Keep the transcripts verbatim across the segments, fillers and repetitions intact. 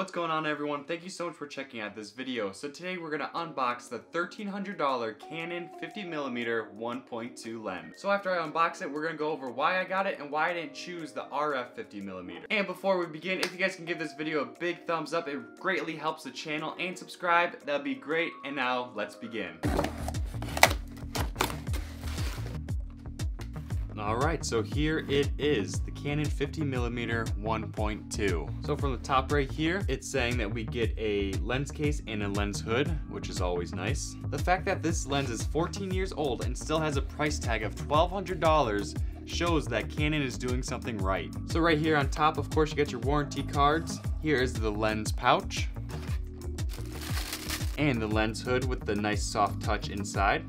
What's going on, everyone? Thank you so much for checking out this video. So today we're going to unbox the thirteen hundred dollar Canon fifty millimeter one point two lens. So after I unbox it, we're going to go over why I got it and why I didn't choose the R F fifty millimeter. And before we begin, if you guys can give this video a big thumbs up, it greatly helps the channel, and subscribe, that'd be great. And now let's begin. Alright, so here it is, the Canon fifty millimeter one point two. So from the top right here, it's saying that we get a lens case and a lens hood, which is always nice. The fact that this lens is fourteen years old and still has a price tag of twelve hundred dollars shows that Canon is doing something right. So right here on top, of course, you get your warranty cards. Here is the lens pouch and the lens hood with the nice soft touch inside.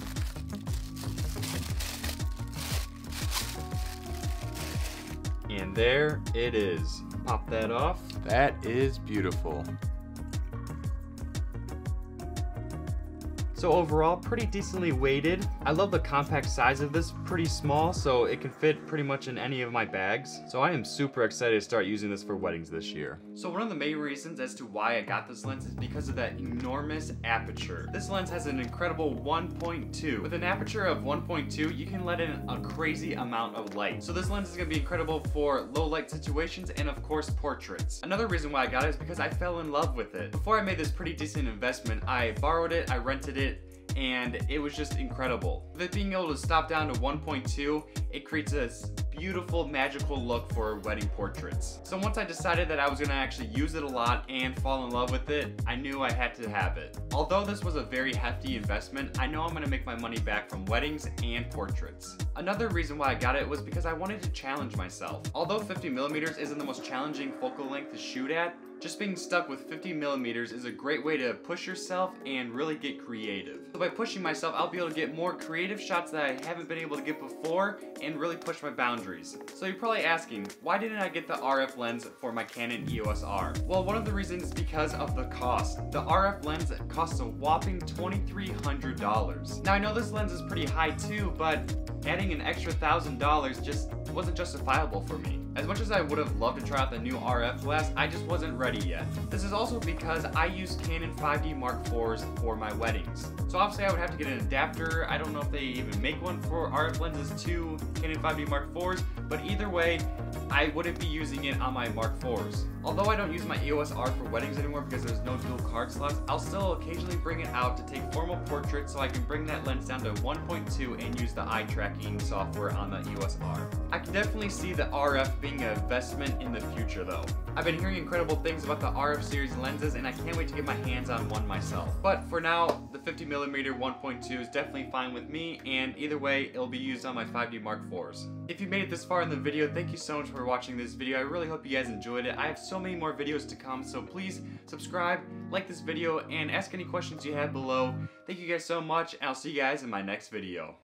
And there it is. Pop that off. That is beautiful. So overall, pretty decently weighted. I love the compact size of this, pretty small, so it can fit pretty much in any of my bags. So I am super excited to start using this for weddings this year. So one of the main reasons as to why I got this lens is because of that enormous aperture. This lens has an incredible one point two. With an aperture of one point two, you can let in a crazy amount of light. So this lens is gonna be incredible for low light situations and of course portraits. Another reason why I got it is because I fell in love with it. Before I made this pretty decent investment, I borrowed it, I rented it, and it was just incredible. With it being able to stop down to one point two, it creates a beautiful, magical look for wedding portraits. So once I decided that I was gonna actually use it a lot and fall in love with it, I knew I had to have it. Although this was a very hefty investment, I know I'm gonna make my money back from weddings and portraits. Another reason why I got it was because I wanted to challenge myself. Although fifty millimeters isn't the most challenging focal length to shoot at, just being stuck with fifty millimeters is a great way to push yourself and really get creative. So by pushing myself, I'll be able to get more creative shots that I haven't been able to get before and really push my boundaries. So you're probably asking, why didn't I get the R F lens for my Canon E O S R? Well, one of the reasons is because of the cost. The R F lens costs a whopping twenty-three hundred dollars. Now I know this lens is pretty high too, but adding an extra thousand dollars just wasn't justifiable for me. As much as I would have loved to try out the new R F glass, I just wasn't ready yet. This is also because I use Canon five D Mark fours for my weddings. So obviously I would have to get an adapter. I don't know if they even make one for R F lenses to Canon five D Mark fours, but either way, I wouldn't be using it on my Mark fours. Although I don't use my E O S R for weddings anymore because there's no dual card slots, I'll still occasionally bring it out to take formal portraits, so I can bring that lens down to one point two and use the eye tracking software on the E O S R. I can definitely see the R F being an investment in the future though. I've been hearing incredible things about the R F series lenses and I can't wait to get my hands on one myself. But for now, the fifty millimeter one point two is definitely fine with me, and either way, it'll be used on my five D Mark fours. If you made it this far in the video, thank you so much for for watching this video. I really hope you guys enjoyed it. I have so many more videos to come, so please subscribe, like this video, and ask any questions you have below. Thank you guys so much, and I'll see you guys in my next video.